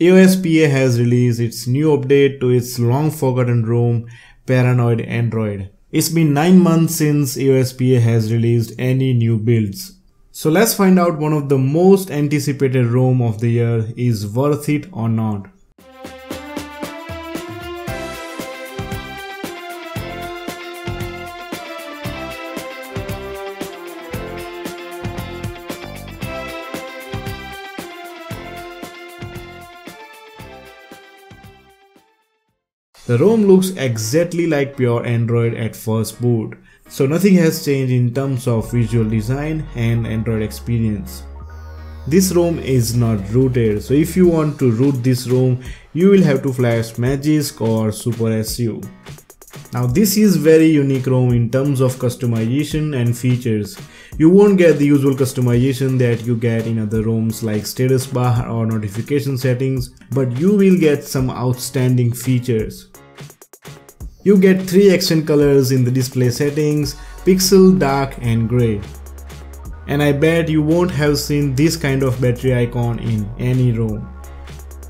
AOSPA has released its new update to its long-forgotten ROM, Paranoid Android. It's been 9 months since AOSPA has released any new builds. So let's find out one of the most anticipated ROM of the year is worth it or not. The ROM looks exactly like pure Android at first boot, so nothing has changed in terms of visual design and Android experience. This ROM is not rooted, so if you want to root this ROM, you will have to flash Magisk or SuperSU. Now this is very unique ROM in terms of customization and features. You won't get the usual customization that you get in other ROMs like status bar or notification settings, but you will get some outstanding features. You get 3 accent colors in the display settings, pixel, dark and grey. And I bet you won't have seen this kind of battery icon in any ROM.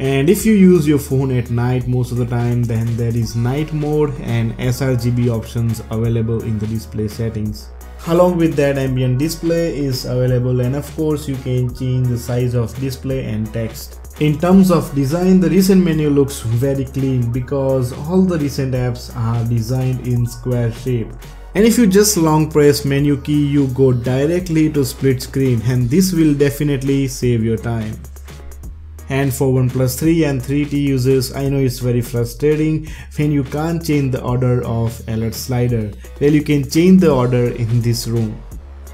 And if you use your phone at night most of the time, then there is night mode and sRGB options available in the display settings. Along with that, ambient display is available and of course you can change the size of display and text. In terms of design, the recent menu looks very clean because all the recent apps are designed in square shape. And if you just long press menu key, you go directly to split screen, and this will definitely save your time. And for OnePlus 3 and 3T users, I know it's very frustrating when you can't change the order of alert slider. Well, you can change the order in this ROM.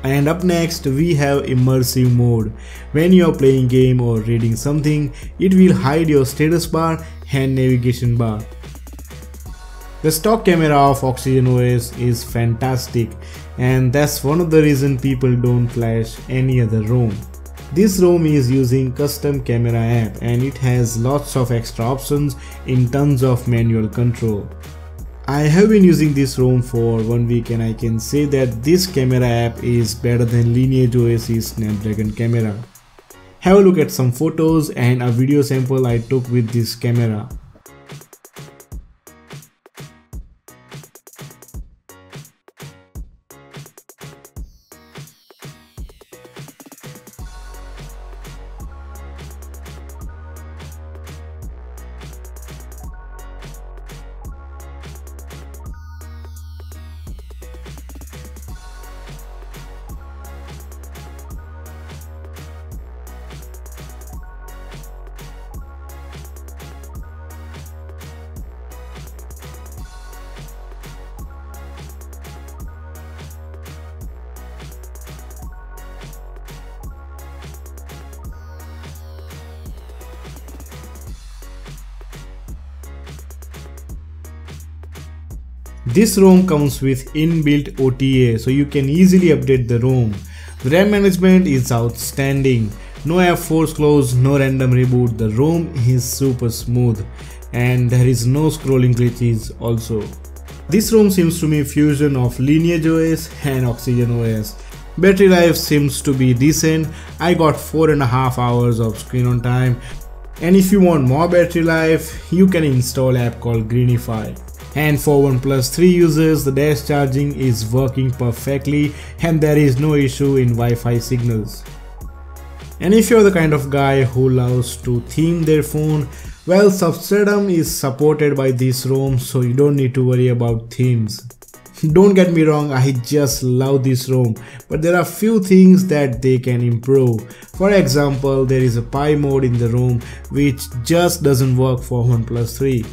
And up next we have immersive mode. When you are playing game or reading something, it will hide your status bar and navigation bar. The stock camera of Oxygen OS is fantastic, and that's one of the reasons people don't flash any other ROM. This ROM is using custom camera app and it has lots of extra options in terms of manual control. I have been using this ROM for 1 week and I can say that this camera app is better than Lineage OS's Snapdragon camera. Have a look at some photos and a video sample I took with this camera. This ROM comes with inbuilt OTA, so you can easily update the ROM. The RAM management is outstanding. No app force close, no random reboot. The ROM is super smooth and there is no scrolling glitches also. This ROM seems to be a fusion of Lineage OS and Oxygen OS. Battery life seems to be decent. I got 4.5 hours of screen on time. And if you want more battery life, you can install an app called Greenify. And for OnePlus 3 users, the dash charging is working perfectly and there is no issue in Wi-Fi signals. And if you're the kind of guy who loves to theme their phone, well, Substratum is supported by this ROM, so you don't need to worry about themes. Don't get me wrong, I just love this ROM, but there are few things that they can improve. For example, there is a Pi mode in the ROM which just doesn't work for OnePlus 3.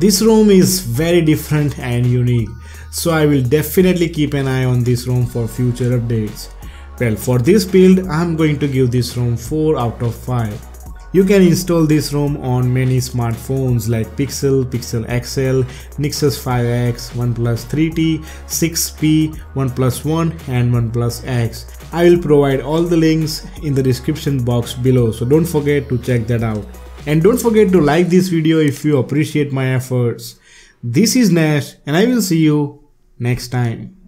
This ROM is very different and unique, so I will definitely keep an eye on this ROM for future updates. Well, for this build, I'm going to give this ROM 4 out of 5. You can install this ROM on many smartphones like Pixel, Pixel XL, Nexus 5X, OnePlus 3T, 6P, OnePlus One and OnePlus X. I will provide all the links in the description box below, so don't forget to check that out. And don't forget to like this video if you appreciate my efforts. This is Nash and I will see you next time.